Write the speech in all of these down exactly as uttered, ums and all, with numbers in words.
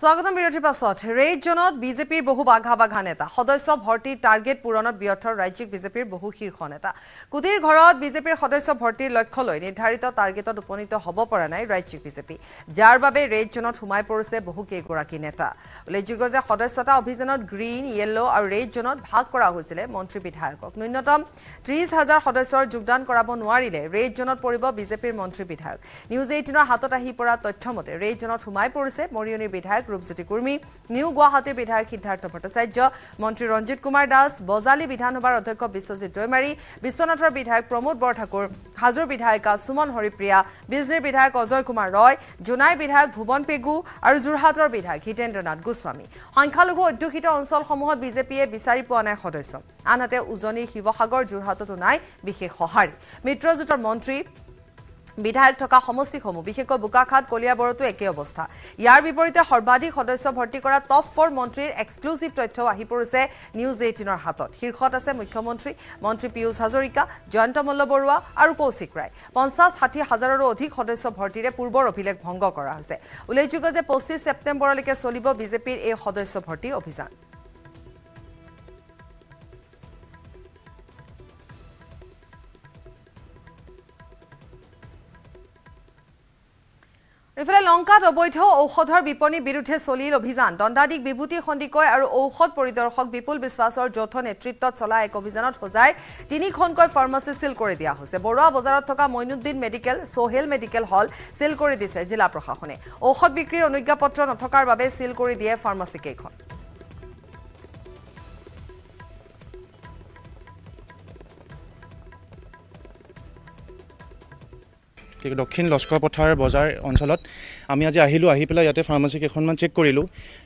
স্বাগতম বিৰতিৰ পাছত ৰাজ্যখনত বিজেপিৰ বহু বাঘা বাঘা নেতা সদস্য ভৰ্তি টাৰ্গেট পূৰণৰ ব্যৰ্থ ৰাজ্যিক বিজেপিৰ বহু শীৰ্ষ নেতা কুটিৰ ঘৰত বিজেপিৰ সদস্য ভৰ্তিৰ লক্ষ্য লৈ নিৰ্ধাৰিত টাৰ্গেটত উপনীত হ'ব পৰা নাই ৰাজ্যিক বিজেপি যাৰ বাবে ৰাজ্যখনত হুমাই পৰিছে বহু কেগৰাকী নেতা উল্লেখযোগ্য যে সদস্যতা অভিযানত গ্ৰীণ ইয়েলো আৰু ৰাজ্যখনত ভাগ কৰা হৈছিল মন্ত্ৰী বিধায়কক ন্যূনতম ত্ৰিশ হাজাৰ সদস্যৰ যোগদান কৰাব নোৱাৰিলে ৰাজ্যখনত পৰিব বিজেপিৰ মন্ত্ৰী বিধায়ক নিউজ এইটিনৰ হাতত আহি পৰা তথ্যমতে ৰাজ্যখনত হুমাই পৰিছে মৰিয়নিৰ বিধায়ক रूपज्योति कुर्मी न्यू गुवाहाटी विधायक सिद्धार्थ भट्टाचार्य मंत्री रंजित कुमार दास बजाली विधानसभा अध्यक्ष विश्वजित दৈमाৰী विश्वनाथर विधायक प्रमोद बरठाकुर हाजुर विधायिका सुमन हरिप्रिया बिजनीर विधायक अजय कुमार रॉय जुनाई विधायक भुवन पेगु और जोरहाटर विधायक हितेन्द्रनाथ गोस्वामी संख्यालघु अध्यक्षित अंचल समूह बीजेपीए विचारि पा ना सदस्य आनते उजनी शिवसागर जोरहाटतो नाई विशेष सहारी मित्रजोटर मंत्री বিধায়ক থকা সমষ্টিসমূহ বিশেষকৈ বুকাখাত কলিয়াবৰতো একে অৱস্থা ইয়াৰ বিপৰীতে সৰ্বাধিক সদস্য ভৰ্তি কৰা টপ ফ'ৰ মন্ত্ৰীৰ এক্সক্লুসিভ তথ্য আহি পৰিছে নিউজ এইটিন ৰ হাতত শীৰ্ষত আছে মুখ্যমন্ত্ৰী মন্ত্ৰী পিয়ুষ হাজৰিকা জয়ন্ত মল্ল বৰুৱা আৰু কৌশিক ৰায় পঞ্চাশ ষাঠি হাজাৰৰো অধিক সদস্য ভৰ্তিৰে পূৰ্বৰ অভিলেখ ভংগ কৰা হৈছে উল্লেখযোগ্য যে পঁচিশ ছেপ্টেম্বৰলৈকে চলিব বিজেপিৰ এই সদস্য ভৰ্তি অভিযান ইফালে লংকাত অবৈধ ঔষধৰ বিপণী বিৰুদ্ধে চলিল অভিযান দণ্ডাধীশ বিভূতি খণ্ডিকৈ আৰু ঔষধ পৰিদৰ্শক বিপুল বিশ্বাসৰ যৌথ নেতৃত্বত চলা এক অভিযানত হোজাই তিনিখনকৈ ফাৰ্মাচী সিল কৰি দিয়া হৈছে বৰুৱা বজাৰত থকা Moinuddin medical Sohel medical hall seal কৰি দিছে জিলা প্ৰশাসনে ঔষধ বিক্ৰীৰ অনুজ্ঞাপত্ৰ নথকাৰ বাবে সিল কৰি দিয়ে ফাৰ্মাচী কেইখন দক্ষিণ লস্কৰপথাৰ বজাৰ অঞ্চলত আমি আজি আহিলো আহি পেলাই ইয়াতে ফাৰ্মাচী কেইখনমান চেক কৰিলো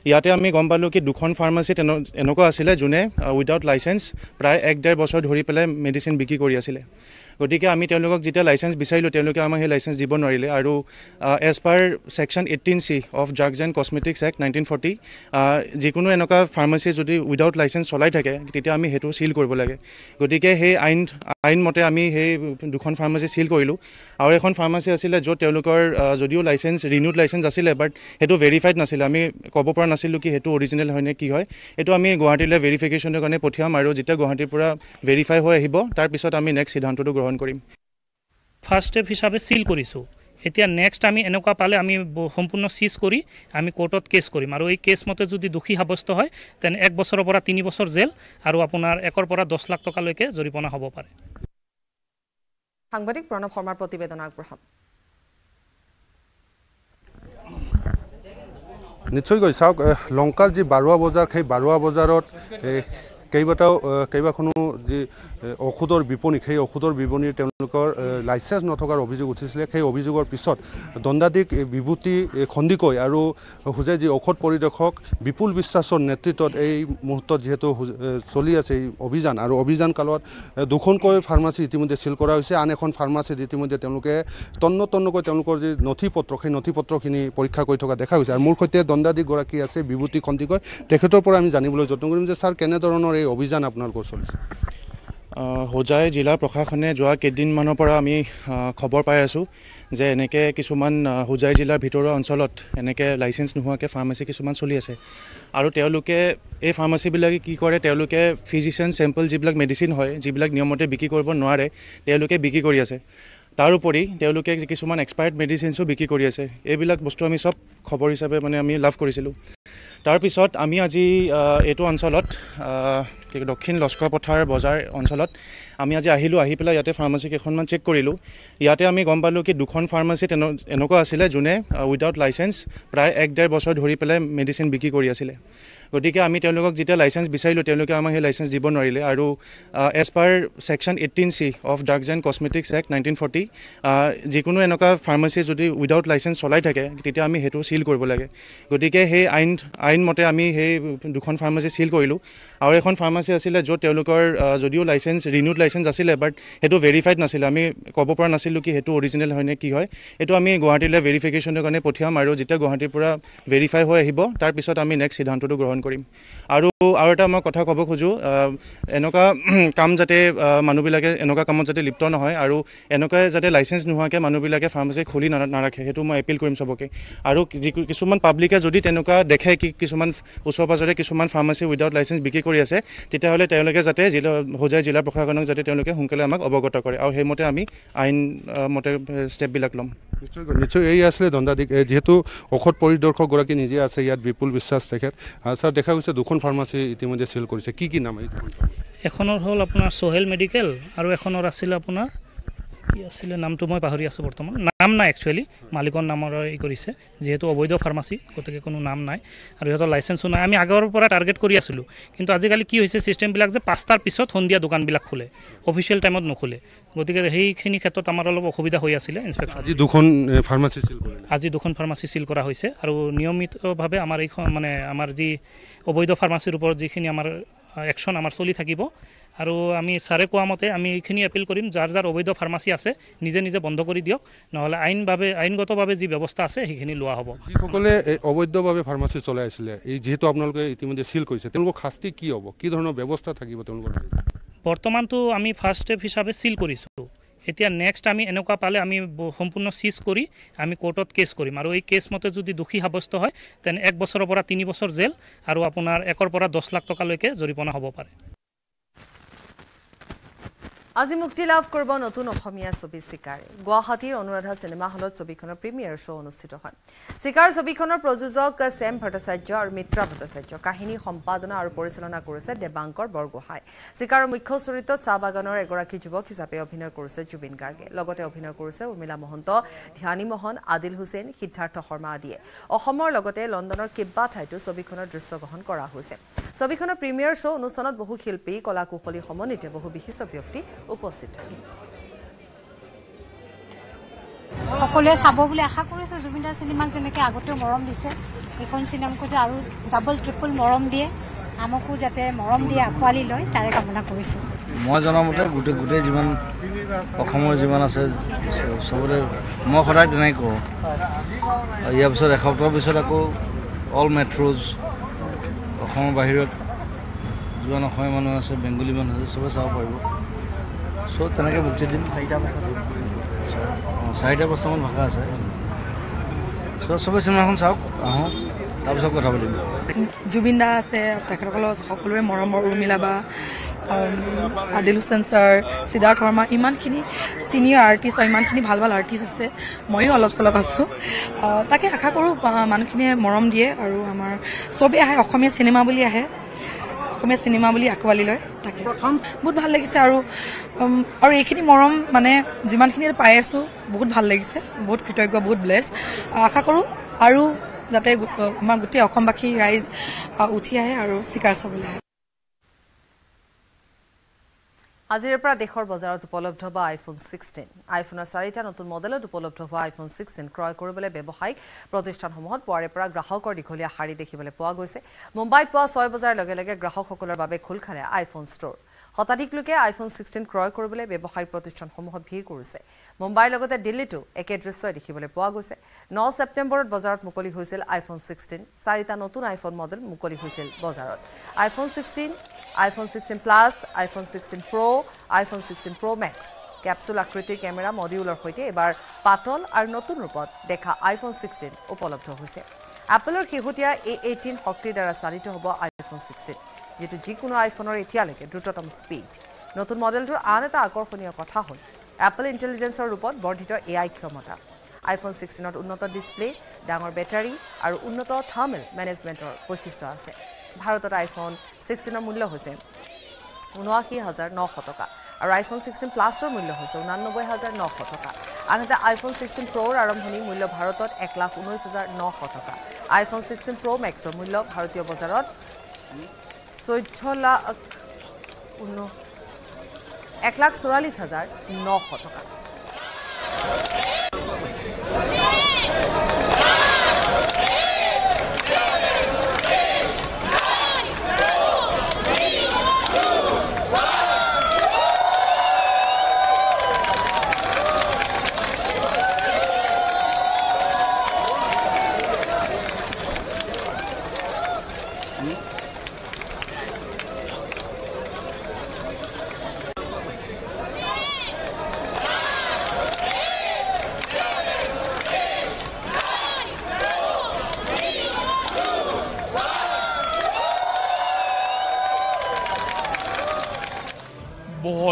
ইয়াতে আমি গম পালো কি দুখন ফাৰ্মাচী এনেকুৱা আছিলে যোনে উইদাউট লাইসেন্স প্ৰায় এক ডেৰ বছৰ ধৰি পেলাই মেডিচিন বিক্ৰী কৰি আছিলে গতিকে আমি তেওঁলোকক যেতিয়া লাইসেন্স বিচাৰিলো তেওঁলোকে আমাক সেই লাইসেন্স দিব নোৱাৰিলে আৰু as per section eighteen C of drugs and cosmetics act nineteen forty যিকোনো এনেকুৱা ফাৰ্মাচী যদি উইদাউট লাইসেন্স চলাই থাকে তেতিয়া আমি সেইটো সিল কৰিব লাগে গতিকে সেই আইন আইন মতে আমি সেই দুখন ফাৰ্মাচী সিল কৰিলোঁ আৰু এখন ফাৰ্মাচী আছিলে য'ত তেওঁলোকৰ যদিও লাইসেন্স ৰিনিউড লাইসেন্স আছিলে বাট সেইটো ভেৰিফাইড নাছিলে আমি ক'ব পৰা নাছিলোঁ কি সেইটো অৰিজিনেল হয় নে কি হয় এইটো আমি গুৱাহাটীলৈ ভেৰিফিকেশ্যনৰ কাৰণে পঠিয়াম আৰু যেতিয়া গুৱাহাটীৰ পৰা ভেৰিফাই হৈ আহিব তাৰপিছত আমি নেক্সট সিদ্ধান্তটো গ্ৰহণ কৰিম ফাৰ্ষ্ট ষ্টেপ হিচাপে সিল কৰিছোঁ এতিয়া নেক্সট আমি এনেকুৱা পালে আমি সম্পূৰ্ণ সিজ কৰি আমি কোৰ্টত কেছ কৰিম আৰু এই কেছ মতে যদি দোষী সাব্যস্ত হয় তেনে এক বছৰৰ পৰা তিনি বছৰ জেল আৰু আপোনাৰ একৰ পৰা দহ লাখ টকালৈকে জৰিমনা হ'ব পাৰে সাংবাদিক প্ৰণৱ শৰ্মাৰ প্ৰতিবেদন আগবঢ়াম নিশ্চয়কৈ চাওক লংকাৰ যি বাৰুৱা বজাৰ সেই বাৰুৱা বজাৰত কেইবাটাও কেইবাখনো যি ঔষধৰ বিপণী সেই ঔষধৰ বিপণীৰ তেওঁলোকৰ লাইচেন্স নথকাৰ অভিযোগ উঠিছিলে সেই অভিযোগৰ পিছত দণ্ডাধীশ বিভূতি খণ্ডিকৈ আৰু হোজাই যি ঔষধ পৰিদৰ্শক বিপুল বিশ্বাসৰ নেতৃত্বত এই মুহূৰ্তত যিহেতু চলি আছে এই অভিযান আৰু অভিযান কালত দুখনকৈ ফাৰ্মাচী ইতিমধ্যে সিল কৰা হৈছে আন এখন ফাৰ্মাচীত ইতিমধ্যে তেওঁলোকে তন্ন তন্নকৈ তেওঁলোকৰ যি নথি পত্ৰ সেই নথি পত্ৰখিনি পৰীক্ষা কৰি থকা দেখা গৈছে আৰু মোৰ সৈতে দণ্ডাধীশগৰাকী আছে বিভূতি খণ্ডিকৈ তেখেতৰ পৰা আমি জানিবলৈ যত্ন কৰিম যে ছাৰ কেনেধৰণৰ অভিযান আপোনালোকৰ চলিছে হোজাই জিলা প্ৰশাসনে যোৱা কেইদিনমানৰ পৰা আমি খবৰ পাই আছোঁ যে এনেকে কিছুমান হোজাই জিলাৰ ভিতৰুৱা অঞ্চলত এনেকে লাইসেন্স নোহোৱাকৈ ফাৰ্মাচী কিছুমান চলি আছে আৰু তেওঁলোকে এই ফাৰ্মাচীবিলাকে কি কৰে তেওঁলোকে ফিজিচিয়ান চেম্পল যিবিলাক মেডিচিন হয় যিবিলাক নিয়মতে বিক্ৰী কৰিব নোৱাৰে তেওঁলোকে বিক্ৰী কৰি আছে তাৰোপৰি তেওঁলোকে কিছুমান এক্সপায়াৰ্ড মেডিচিনছো বিক্ৰী কৰি আছে এইবিলাক বস্তু আমি সব খবৰ হিচাপে মানে আমি লাভ কৰিছিলোঁ তাৰপিছত আমি আজি এইটো অঞ্চলত দক্ষিণ লস্কৰপথাৰ বজাৰ অঞ্চলত আমি আজি আহিলোঁ আহি পেলাই ইয়াতে ফাৰ্মাচী কেইখনমান চেক কৰিলোঁ ইয়াতে আমি গম পালোঁ কি দুখন ফাৰ্মাচী এনেকুৱা আছিলে যোনে উইদাউট লাইসেন্স প্ৰায় এক ডেৰ বছৰ ধৰি পেলাই মেডিচিন বিক্ৰী কৰি আছিলে গতিকে আমি তেওঁলোকক যেতিয়া লাইসেন্স বিচাৰিলোঁ তেওঁলোকে আমাক সেই লাইসেন্স দিব নোৱাৰিলে আৰু as per section eighteen C of drugs and cosmetics act nineteen forty যিকোনো এনেকুৱা ফাৰ্মাচী যদি উইদাউট লাইসেন্স চলাই থাকে তেতিয়া আমি সেইটো সিল কৰিব লাগে গতিকে সেই আইন আইন মতে আমি সেই দুখন ফাৰ্মাচী সিল কৰিলোঁ আৰু এখন ফাৰ্মাচী আছিলে য'ত তেওঁলোকৰ যদিও লাইসেন্স ৰিনিউড লাইসেন্স আছিলে বাট সেইটো ভেৰিফাইড নাছিলে আমি ক'ব পৰা নাছিলোঁ কি সেইটো অৰিজিনেল হয় নে কি হয় এইটো আমি গুৱাহাটীলৈ ভেৰিফিকেশ্যনৰ কাৰণে পঠিয়াম আৰু যেতিয়া গুৱাহাটীৰ পৰা ভেৰিফাই হৈ আহিব তাৰপিছত আমি নেক্সট সিদ্ধান্তটো গ্ৰহণ কৰিম আৰু আৰু এটা মই কথা ক'ব খোজো এনেকা কাম যাতে মানুহবিলাকে এনেকা কামত যাতে লিপ্ত নহয় আৰু এনেকা যাতে লাইসেন্স নোহাকে মানুহবিলাকে ফাৰ্মাসী খুলি নাৰাখে হেতু মই এপিল কৰিম সবকে আৰু কিছুমান পাব্লিকে যদি তেনেকা দেখে কি কিছুমান উছৰপাজৰে কিছুমান ফাৰ্মাসী উইদাউট লাইসেন্স বিক্ৰী কৰি আছে তেতিয়া হলে তেওঁলোকে যাতে জিলা হোজাই জিলা প্ৰশাসনক যাতে তেওঁলোকে হুঁকলে আমাক অৱগত কৰে আৰু হেমতে আমি আইন মতে স্টেপ বিলাক লম নিশ্চয় নিশ্চয় এই আসলে দণ্ডাধিক যেহেতু অখত পৰিদৰ্শক গৰাকী নিজে আছে ইয়াত বিপুল বিশ্বাস থাকে স্যাৰ দেখা গৈছে দুখন ফাৰ্মাসি ইতিমধ্যে সেল কৰিছে কি কি নাম এখনৰ হল আপোনাৰ সোহেল মেডিকেল আৰু এখনৰ আছিল আপোনাৰ কি আছিল নামটো মই পাহৰি আছো বৰ্তমান নাম নাই একচুয়ালি মালিকৰ নামৰ ই কৰিছে যেহেতু অবৈধ ফাৰ্মাসি কতকে কোনো নাম নাই আৰু এটা লাইসেন্সও নাই আমি আগৰ পৰা টাৰ্গেট কৰি আছিলো কিন্তু আজিকালি কি হৈছে সিস্টেম বিলাক যে পাঁচটাৰ পিছত হন্দিয়া দোকান বিলাক খুলে অফিশিয়াল টাইমত নখুলে গতিকে হেইখিনি ক্ষেত্ৰত আমাৰ অলপ অসুবিধা হৈ আছিল ইনস্পেক্টৰ আজি দুখন ফাৰ্মাসি সিল কৰা আজি দুখন ফাৰ্মাসি সিল কৰা হৈছে আৰু নিয়মিতভাৱে আমাৰ এই মানে আমাৰ যি অবৈধ ফাৰ্মাসিৰ ওপৰত যিখিনি আমাৰ অ্যাকশন আমাৰ চলি থাকিব আৰু আমি সাৰে কোৱা মতে আমি এইখিনি এপিল কৰিম যাৰ যাৰ অবৈধ ফাৰ্মাসি আছে নিজে নিজে বন্ধ কৰি দিয়ক নহলে আইনভাৱে আইনগতভাৱে যি ব্যৱস্থা আছে সেইখিনি লোৱা হ'ব সকলে অবৈধভাৱে ফাৰ্মাসি চলাই আছিলে এই যেহেতু আপোনালোকে ইতিমধ্যে সিল কৰিছে তেওঁলোকক শাস্তি কি হ'ব কি ধৰণৰ ব্যৱস্থা থাকিব তেওঁলোকৰ বৰ্তমান তো আমি ফাৰ্স্ট স্টেপ হিচাপে সিল কৰিছো এতিয়া নেক্সট আমি এনেকুৱা পালে আমি সম্পূৰ্ণ সিজ কৰি আমি কোৰ্টত কেস কৰিম আৰু এই কেস মতে যদি দুখী সাব্যস্ত হয় তেন এক বছৰৰ পৰা তিনি বছৰ জেল আৰু আপোনাৰ একৰ পৰা দহ লাখ টকা লৈকে জৰিপনা হ'ব পাৰে আজি মুক্তি লাভ কৰিব নতুন অসমীয়া ছবি শিকাৰ গুৱাহাটীৰ অনুৰাধা সিনেমা হলত ছবিখনৰ প্ৰিমিয়াৰ শ্ব অনুষ্ঠিত হয় শিকাৰ ছবিখনৰ প্ৰযোজক সেম ভট্টাচাৰ্য আৰু মিত্ৰা ভট্টাচাৰ্য কাহিনী সম্পাদনা আৰু পৰিচালনা কৰিছে দেবাংকৰ বৰগোহাঁই শিকাৰৰ মুখ্য চৰিত্ৰত চাবাগানৰ এগৰাকী যুৱক হিচাপে অভিনয় কৰিছে জুবিন গাৰ্গে লগতে অভিনয় কৰিছে উৰ্মিলা মহন্ত ধ্যানী মোহন আদিল হুছেইন সিদ্ধাৰ্থ শৰ্মা আদিয়ে অসমৰ লগতে লণ্ডনৰ কিবা ঠাইতো ছবিখনৰ দৃশ্য গ্ৰহণ কৰা হৈছে ছবিখনৰ প্ৰিমিয়াৰ শ্ব অনুষ্ঠানত বহু শিল্পী কলাকুশলী সমন্বিতে বহু বিশিষ্ট ব্যক্তি উপস্থিত থাকি সকলোৱে চাব বুলি আশা কৰিছো জুবিনদাৰ সিনেমাক যেনেকৈ আগতে মৰম দিছে এখন সিনেমাকতে আৰু ডাবল ট্ৰিপল মৰম দিয়ে আমাকো যাতে মৰম দিয়ে আকোৱালি লৈ তাৰে কামনা কৰিছো মই জনমতে গুটে গুটে জীৱন অসমৰ জীৱন আছে সবৰে মই সদায় তেনেকৈ কওঁ ইয়াৰ পিছত এসপ্তাহৰ পিছত আকৌ অল মেট্ৰ'জ অসমৰ বাহিৰত জীৱন অসমীয়া মানুহ আছে বেংগলী মানুহ আছে সবে চাব পাৰিব So, I have a side of someone who has a So, someone who has Jubinda said, Takalos, Hokule, Moromor, Milaba, Adilusan, sir, Siddharth Sharma, Imankini, senior artist, Imankini, Halval artist, Moyo of Solabasu, Taka Hakakuru, Mankine, Morom de Aruamar, Sobe, Hokome cinema will be Asomiya cinema বুলি আকৱালিলৈ তাকে বহুত ভাল লাগিছে আৰু আৰু এইখিনি মৰম মানে জিমানখিনি পাই আছো বহুত ভাল লাগিছে বহুত কৃতজ্ঞ বহুত ব্লেস আশা কৰো আৰু যাতে আমাৰ গুটি অসমবাসী ৰাইজ উঠি আহে আৰু শিকাৰ চবলে আজিৰ পৰা দেশৰ বজাৰত উপলব্ধ হ'ব আইফোন ষোল্ল আইফোনৰ চাৰিটা নতুন মডেলত উপলব্ধ হ'ব আইফোন ষোল্ল ক্ৰয় কৰিবলৈ ব্যৱসায়িক প্ৰতিষ্ঠানসমূহত পোৱাৰে পৰা গ্ৰাহকৰ দীঘলীয়া শাৰী দেখিবলৈ পোৱা গৈছে মুম্বাইত পোৱা ছয় বজাৰ লগে লগে গ্ৰাহকসকলৰ বাবে খোল খালে আইফোন ষ্ট'ৰ হতাধিক লোকে আইফোন ষোল্ল ক্ৰয় কৰিবলৈ ব্যৱসায়িক প্ৰতিষ্ঠানসমূহত ভিৰ কৰিছে মুম্বাইৰ লগতে দিল্লীতো একে দৃশ্য দেখিবলৈ পোৱা গৈছে ন ছেপ্টেম্বৰত বজাৰত মুকলি হৈছিল আইফোন ষোল্ল চাৰিটা নতুন আইফোন মডেল মুকলি হৈছিল বজাৰত আইফোন ষোল্ল iPhone sixteen Plus, iPhone sixteen Pro, iPhone sixteen Pro Max. Capsule আকৃতিৰ camera modular হৈতে এবাৰ পাতল আৰু নতুন ৰূপত দেখা iPhone sixteen উপলব্ধ হৈছে। Appleৰ শেহতীয়া A eighteen শক্তিৰ দ্বাৰা চালিত হ'ব iPhone sixteen। যেটো যিকোনো iPhoneৰ এতিয়ালৈকে দ্ৰুততম স্পীড। নতুন মডেলটোৰ আন এটা আকৰ্ষণীয় কথা হ'ল Apple Intelligenceৰ ৰূপত বৰ্ধিত A I ক্ষমতা। iPhone sixteen ৰ উন্নত ডিসপ্লে, ডাঙৰ বেটাৰী আৰু উন্নত থাৰ্মেল মেনেজমেণ্টৰ বৈশিষ্ট্য আছে। ভাৰতত আইফোন ষোল্ল ৰ মূল্য হৈছে ঊনাশী হাজাৰ নশ টকা আৰু আইফোন ষোল্ল প্লাছৰ মূল্য হৈছে ঊনানব্বৈ হাজাৰ নশ টকা আনহাতে আইফোন ষোল্ল প্ৰ'ৰ আৰম্ভণি মূল্য ভাৰতত এক লাখ ঊনৈছ হাজাৰ নশ টকা আইফোন ষোল্ল প্ৰ' মেক্সৰ মূল্য ভাৰতীয় বজাৰত এক লাখ চৌৰাল্লিছ হাজাৰ নশ টকা Thank mm -hmm. you.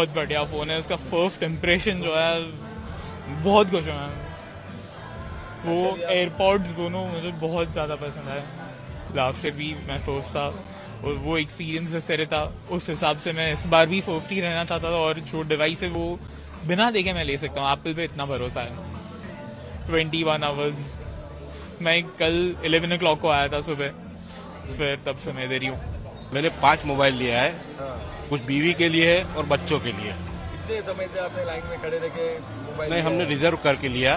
बहुत बढ़िया फोन है, इसका फर्स्ट इम्प्रेशन जो है बहुत खुश हूँ मैं। वो एयरपॉड्स दोनों मुझे बहुत ज़्यादा पसंद आए। लास्ट से भी मैं फोर्स था और वो एक्सपीरियंस जैसे रहता उस हिसाब से मैं इस बार भी फोर्स ही रहना चाहता था, और जो डिवाइस है वो बिना देखे मैं ले सकता हूँ। एप्पल पे इतना भरोसा है। ट्वेंटी वन आवर्स, मैं कल इलेवन ओ क्लॉक को आया था सुबह, फिर तब से मैं देरी हूँ। मैंने पांच मोबाइल लिया है, कुछ बीवी के लिए है और बच्चों के लिए। इतने समय से आपने लाइन में खड़े रखे मोबाइल? नहीं, हमने रिजर्व करके लिया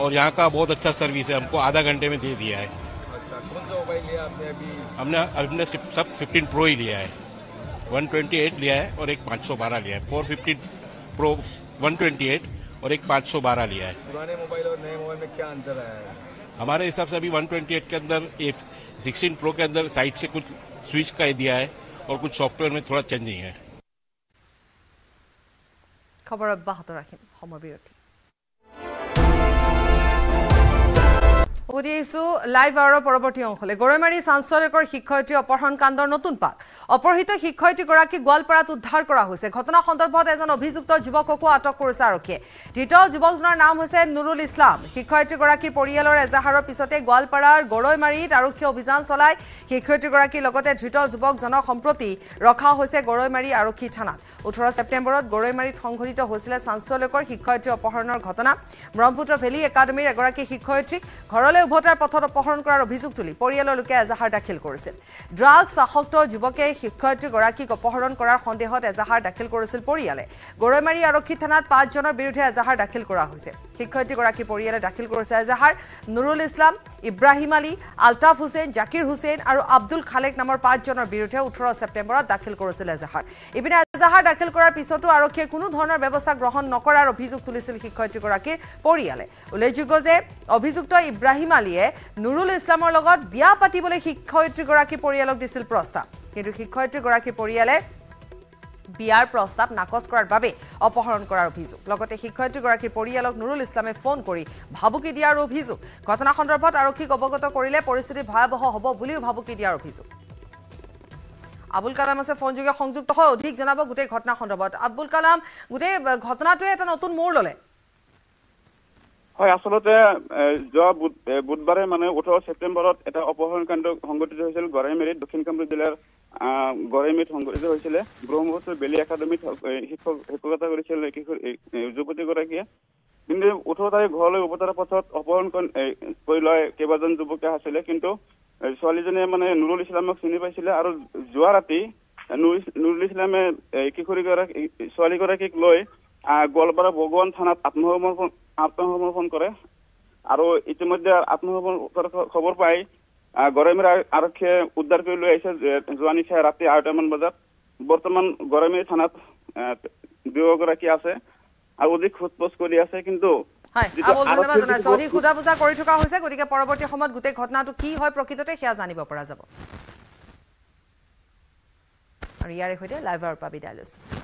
और यहाँ का बहुत अच्छा सर्विस है, हमको आधा घंटे में दे दिया है। अच्छा, कौन सा मोबाइल लिया आपने अभी? हमने हमने सब फिफ्टीन प्रो ही लिया है, वन ट्वेंटी एट लिया है और एक पाँच सौ बारह लिया है। Four fifteen pro one twenty eight और एक पाँच सौ बारह लिया है। पुराने मोबाइल और नए मोबाइल में क्या अंतर आया है? हमारे हिसाब से अभी वन ट्वेंटी एट के अंदर, सिक्सटीन प्रो के अंदर साइड से कुछ स्विच का दिया है और कुछ सॉफ्टवेयर में थोड़ा चेंजिंग है। खबर अब्बाहत रखें, हम अभी रखें। উদিছো লাইভ আৰু পৰৱৰ্তী অংশলে গৰৈমাৰী সাংসদৰ শিক্ষয়িত্ৰী অপহৰণ কাণ্ডৰ নতুন পাক। অপহৃত শিক্ষয়িত্ৰী গৰাকী গোৱালপাৰাত উদ্ধাৰ কৰা হৈছে। ঘটনা সন্দৰ্ভত এজন অভিযুক্ত যুৱককো আটক কৰিছে আৰক্ষীয়ে। ধৃত যুৱকজনৰ নাম হৈছে নুৰুল ইছলাম। শিক্ষয়িত্ৰী গৰাকীৰ পৰিয়ালৰ এজাহাৰৰ পিছতে গোৱালপাৰাৰ গৰৈমাৰীত আৰক্ষী অভিযান চলাই শিক্ষয়িত্ৰী গৰাকীৰ লগতে ধৃত যুৱকজনক সম্প্ৰতি ৰখা হৈছে গৰৈমাৰী আৰক্ষী থানাত। ওঠৰ ছেপ্টেম্বৰত গৰৈমাৰীত সংঘটিত হৈছিল সাংসদৰ শিক্ষয়িত্ৰী অপহৰণৰ ঘটনা। ব্ৰহ্মপুত্ৰ ভেলী একাডেমীৰ এগৰাকী শিক্ষয়িত্ৰীক ঘৰলৈ উভতাৰ পথত অপহৰণ কৰাৰ অভিযোগ তুলি পৰিয়ালৰ লোকে এজাহাৰ দাখিল কৰিছিল। ড্ৰাগছ আসক্ত যুৱকে শিক্ষয়িত্ৰীগৰাকীক অপহৰণ কৰাৰ সন্দেহত এজাহাৰ দাখিল কৰিছিল পৰিয়ালে। গৰৈমাৰী আৰক্ষী থানাত পাঁচজনৰ বিৰুদ্ধে এজাহাৰ দাখিল কৰা হৈছে। শিক্ষয়িত্ৰীগৰাকী পৰিয়ালে দাখিল কৰিছে এজাহাৰ। নুৰুল ইছলাম, ইব্ৰাহিম আলী, আলতাফ হুছেইন, জাকিৰ হুছেইন আৰু আব্দুল খালেক নামৰ পাঁচজনৰ বিৰুদ্ধে ওঠৰ ছেপ্টেম্বৰত দাখিল কৰিছিল এজাহাৰ। ইপিনে এজাহাৰ দাখিল কৰাৰ পিছতো আৰক্ষীয়ে কোনো ধৰণৰ ব্যৱস্থা গ্ৰহণ নকৰাৰ অভিযোগ তুলিছিল শিক্ষয়িত্ৰীগৰাকীৰ পৰিয়ালে। উল্লেখযোগ্য যে অভিযুক্ত ইব্ৰাহিম আলীয়ে নুৰুল ইছলামৰ লগত বিয়া পাতিবলৈ শিক্ষয়িত্ৰীগৰাকী পৰিয়ালক দিছিল প্ৰস্তাৱ, কিন্তু শিক্ষয়িত্ৰীগৰাকী পৰিয়ালে বিয়াৰ প্ৰস্তাৱ নাকচ কৰাৰ বাবে অপহৰণ কৰাৰ অভিযোগ, লগতে শিক্ষয়িত্ৰীগৰাকীৰ পৰিয়ালক নুৰুল ইছলামে ফোন কৰি ভাবুকি দিয়াৰ অভিযোগ। ঘটনা সন্দৰ্ভত আৰক্ষীক অৱগত কৰিলে পৰিস্থিতি ভয়াৱহ হ'ব বুলিও ভাবুকি দিয়াৰ অভিযোগ। আবুল কালাম আছে ফোনযোগে সংযুক্ত হৈ অধিক জনাব গোটেই ঘটনা সন্দৰ্ভত। আবুল কালাম, গোটেই ঘটনাটোৱে এটা নতুন মূৰ ল'লে। হয়, আসলতে যোৱা বুধবাৰে মানে ওঠৰ ছেপ্টেম্বৰত এটা অপহৰণকাণ্ড সংঘটিত হৈছিল গৰাইমেৰীত, দক্ষিণ কামৰূপ জিলাৰ গৰাইমেৰীত সংঘটিত হৈছিলে। ব্ৰহ্মপুত্ৰ বেলি একাডেমীত শিক্ষক শিক্ষকতা কৰিছিল যুৱতীগৰাকীয়ে। কিন্তু ওঠৰ তাৰিখ ঘৰলৈ উভতাৰ পথত অপহৰণ কৰি লয় কেইবাজন যুৱকে আছিলে, কিন্তু ছোৱালীজনীয়ে মানে নুৰুল ইছলামক চিনি পাইছিলে। আৰু যোৱা ৰাতি নুৰুল ইছলামে কিশোৰীগৰাকী ছোৱালীগৰাকীক লৈ গোৱালপাৰা ভগৱান থানাত আত্মসমৰ্পণ আত্মসমৰ্পণ কৰে। আৰু ইতিমধ্যে আত্মসমৰ্পণ খবৰ পাই গৰাইমেৰী আৰক্ষীয়ে উদ্ধাৰ কৰি লৈ আহিছে যোৱা নিশা ৰাতি আঠটামান বজাত। বৰ্তমান গৰাইমেৰী থানাত দুয়োগৰাকী আছে আৰু অধিক সোধ-পোছ কৰি আছে। কিন্তু অধিক সোধা-পোছা কৰি থকা হৈছে, গতিকে পৰৱৰ্তী সময়ত গোটেই ঘটনাটো কি হয় প্ৰকৃততে সেয়া জানিব পৰা যাব। আৰু ইয়াৰ সৈতে লাইভ আৰু পাবি দাইলছ।